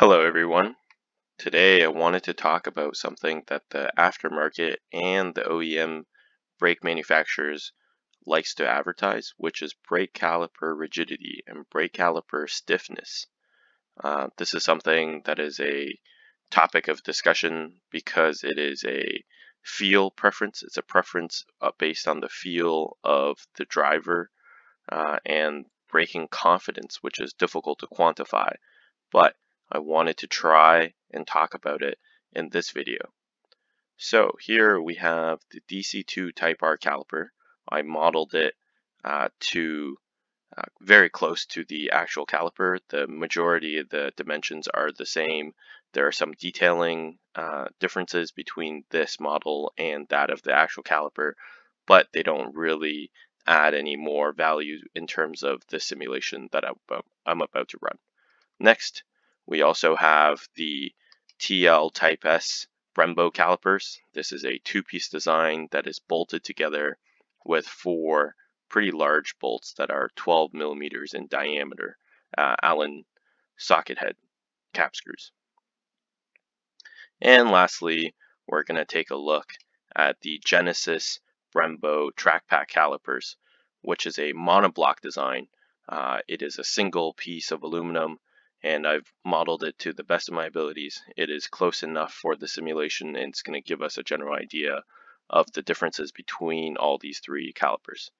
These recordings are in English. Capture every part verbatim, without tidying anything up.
Hello everyone. Today I wanted to talk about something that the aftermarket and the O E M brake manufacturers likes to advertise, which is brake caliper rigidity and brake caliper stiffness. Uh, this is something that is a topic of discussion because it is a feel preference. It's a preference based on the feel of the driver uh, and braking confidence, which is difficult to quantify. But I wanted to try and talk about it in this video. So here we have the D C two Type R caliper. I modeled it uh, to uh, very close to the actual caliper. The majority of the dimensions are the same. There are some detailing uh, differences between this model and that of the actual caliper, but they don't really add any more value in terms of the simulation that I'm about to run. Next, we also have the T L Type S Brembo calipers. This is a two-piece design that is bolted together with four pretty large bolts that are twelve millimeters in diameter, uh, Allen socket head cap screws. And lastly, we're going to take a look at the Genesis Brembo track pack calipers, which is a monoblock design. Uh, it is a single piece of aluminum, and I've modeled it to the best of my abilities. It is close enough for the simulation, and it's going to give us a general idea of the differences between all these three calipers.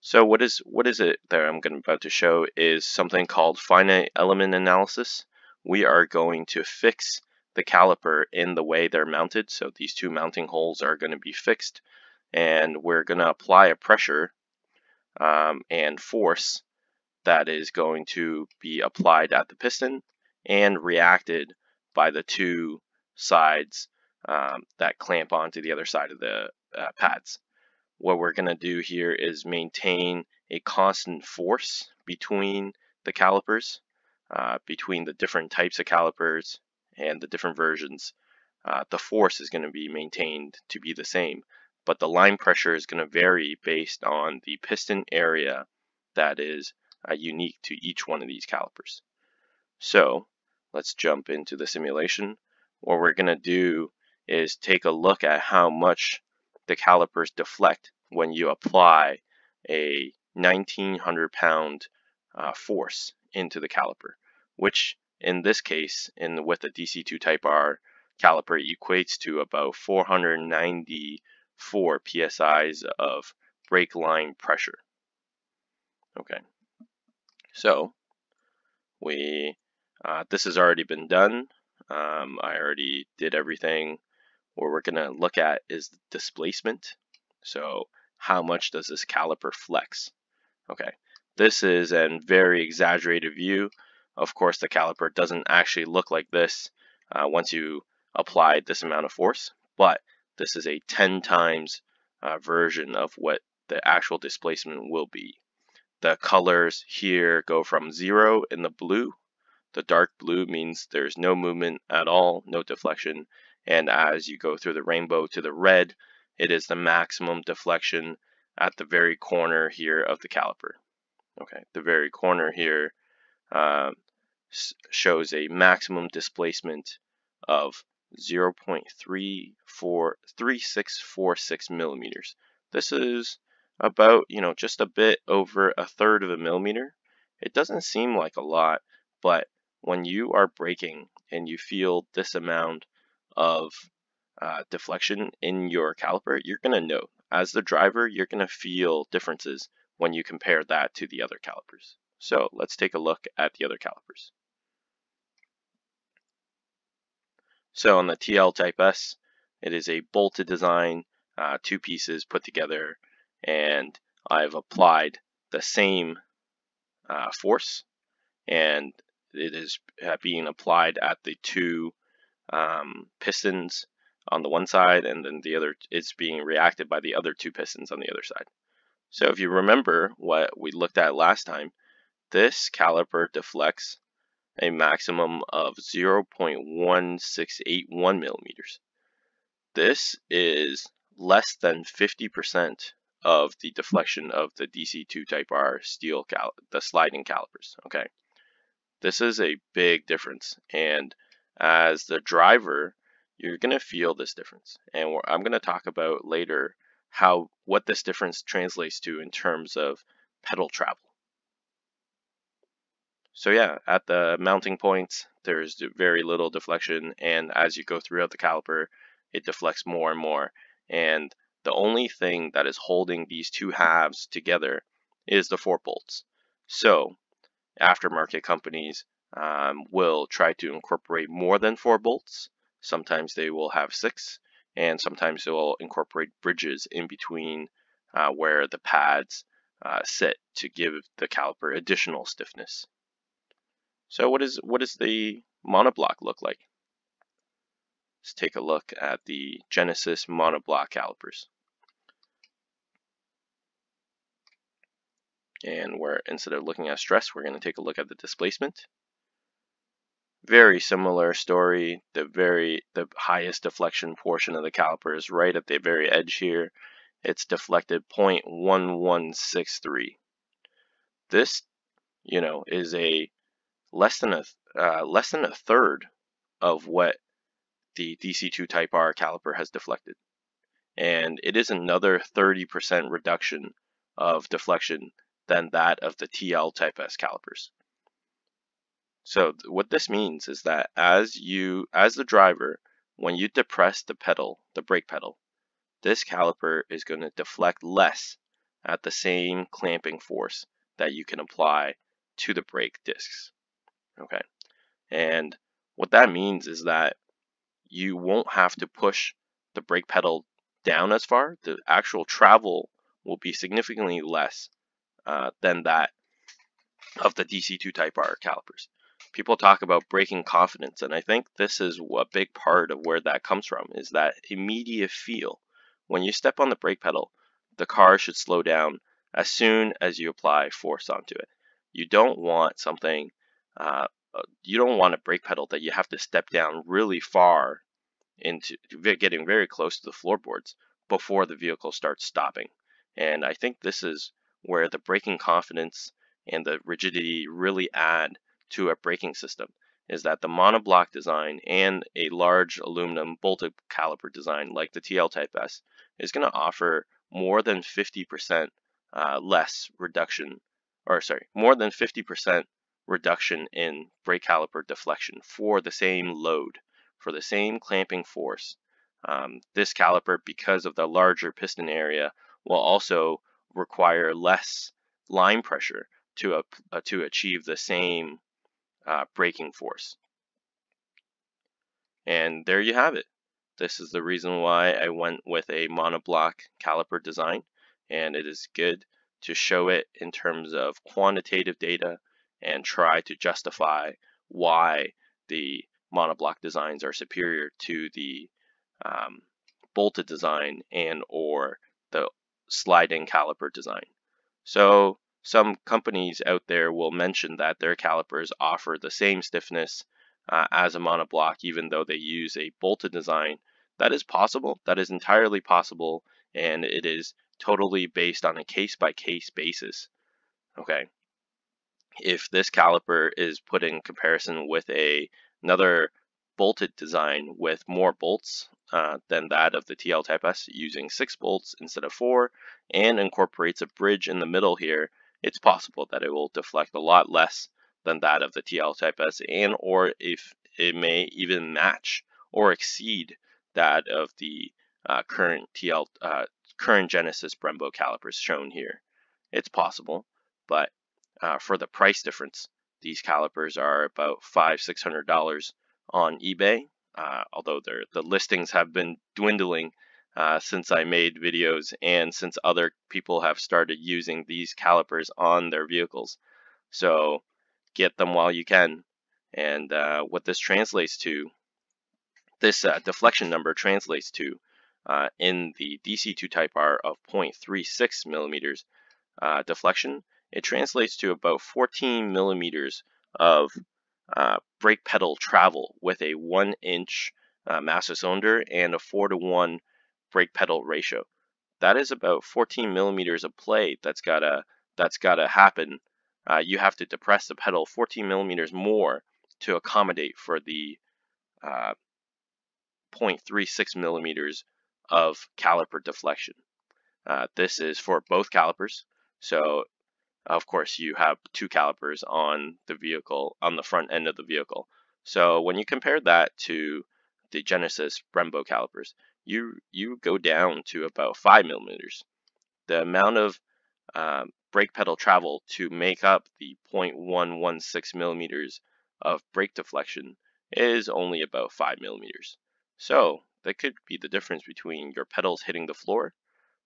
So what is what is it that I'm going about to show is something called finite element analysis. We are going to fix the caliper in the way they're mounted. So these two mounting holes are going to be fixed, and we're going to apply a pressure um, and force that is going to be applied at the piston and reacted by the two sides um, that clamp onto the other side of the uh, pads. What we're going to do here is maintain a constant force between the calipers, uh, between the different types of calipers and the different versions. Uh, the force is going to be maintained to be the same, but the line pressure is going to vary based on the piston area that is Uh, unique to each one of these calipers. So let's jump into the simulation. What we're going to do is take a look at how much the calipers deflect when you apply a nineteen hundred pound uh, force into the caliper, which in this case, in with a D C two Type R caliper, equates to about four hundred ninety-four P S Is of brake line pressure. Okay. So we, uh, this has already been done. Um, I already did everything. What we're gonna look at is the displacement. So how much does this caliper flex? Okay, this is a very exaggerated view. Of course, the caliper doesn't actually look like this uh, once you apply this amount of force, but this is a ten times uh, version of what the actual displacement will be. The colors here go from zero in the blue. The dark blue means there's no movement at all, no deflection. And as you go through the rainbow to the red, it is the maximum deflection at the very corner here of the caliper. Okay, the very corner here uh, shows a maximum displacement of zero point three four three six four six millimeters. This is about, you know, just a bit over a third of a millimeter. It doesn't seem like a lot, but when you are braking and you feel this amount of uh, deflection in your caliper, you're going to know. As the driver, you're going to feel differences when you compare that to the other calipers. So let's take a look at the other calipers. So on the T L Type S, it is a bolted design, uh, two pieces put together, and I've applied the same uh, force, and it is being applied at the two um, pistons on the one side, and then the other it's being reacted by the other two pistons on the other side. So if you remember what we looked at last time, this caliper deflects a maximum of zero point one six eight one millimeters. This is less than fifty percent of the deflection of the D C two Type R steel cal the sliding calipers. Okay, This is a big difference, and as the driver, you're going to feel this difference. And I'm going to talk about later how what this difference translates to in terms of pedal travel. So yeah, at the mounting points, there's very little deflection, and as you go throughout the caliper, it deflects more and more. And the only thing that is holding these two halves together is the fork bolts. So aftermarket companies um, will try to incorporate more than four bolts. Sometimes they will have six, and sometimes they will incorporate bridges in between uh, where the pads uh, sit to give the caliper additional stiffness. So what is what does the monoblock look like? Let's take a look at the Genesis monoblock calipers. And where instead of looking at stress, we're going to take a look at the displacement. Very similar story. The very the highest deflection portion of the caliper is right at the very edge here. It's deflected zero point one one six three. This, you know, is a less than a uh, less than a third of what the D C two Type R caliper has deflected, and it is another thirty percent reduction of deflection than that of the T L Type S calipers. So what this means is that as you, as the driver, when you depress the pedal, the brake pedal, this caliper is going to deflect less at the same clamping force that you can apply to the brake discs. Okay, and what that means is that you won't have to push the brake pedal down as far. The actual travel will be significantly less uh, than that of the D C two Type R calipers. People talk about braking confidence, and I think this is a big part of where that comes from, is that immediate feel. When you step on the brake pedal, the car should slow down as soon as you apply force onto it. You don't want something, uh, you don't want a brake pedal that you have to step down really far into, getting very close to the floorboards before the vehicle starts stopping. And I think this is where the braking confidence and the rigidity really add to a braking system, is that the monoblock design and a large aluminum bolted caliper design like the T L Type S is going to offer more than fifty percent uh, less reduction, or sorry, more than fifty percent reduction in brake caliper deflection for the same load, for the same clamping force. Um, this caliper, because of the larger piston area, will also require less line pressure to, uh, uh, to achieve the same Uh, braking force. And there you have it. This is the reason why I went with a monoblock caliper design, and it is good to show it in terms of quantitative data and try to justify why the monoblock designs are superior to the um, bolted design and or the sliding caliper design. So some companies out there will mention that their calipers offer the same stiffness uh, as a monoblock, even though they use a bolted design. That is possible. That is entirely possible, and it is totally based on a case-by-case basis. Okay. If this caliper is put in comparison with a, another bolted design with more bolts uh, than that of the T L Type S, using six bolts instead of four, and incorporates a bridge in the middle here, it's possible that it will deflect a lot less than that of the T L Type S, and or if it may even match or exceed that of the uh, current T L uh, current Genesis Brembo calipers shown here. It's possible, but uh, for the price difference, these calipers are about five six hundred dollars on eBay. Uh, although the listings have been dwindling Uh, since I made videos and since other people have started using these calipers on their vehicles. So get them while you can. And uh, what this translates to, this uh, deflection number translates to uh, in the D C two Type R of zero point three six millimeters uh, deflection, it translates to about fourteen millimeters of uh, brake pedal travel with a one inch uh, master cylinder and a four to one brake pedal ratio. That is about fourteen millimeters of play that's gotta that's gotta happen uh, you have to depress the pedal fourteen millimeters more to accommodate for the uh, zero point three six millimeters of caliper deflection. Uh, this is for both calipers. So of course you have two calipers on the vehicle, on the front end of the vehicle. So when you compare that to the Genesis Brembo calipers, you you go down to about five millimeters. The amount of um, brake pedal travel to make up the zero point one one six millimeters of brake deflection is only about five millimeters. So that could be the difference between your pedals hitting the floor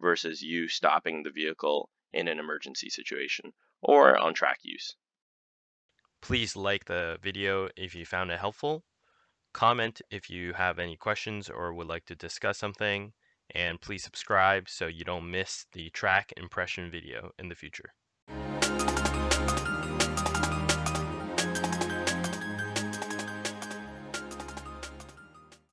versus you stopping the vehicle in an emergency situation or on track use. Please like the video if you found it helpful, comment if you have any questions or would like to discuss something, and please subscribe so you don't miss the track impression video in the future.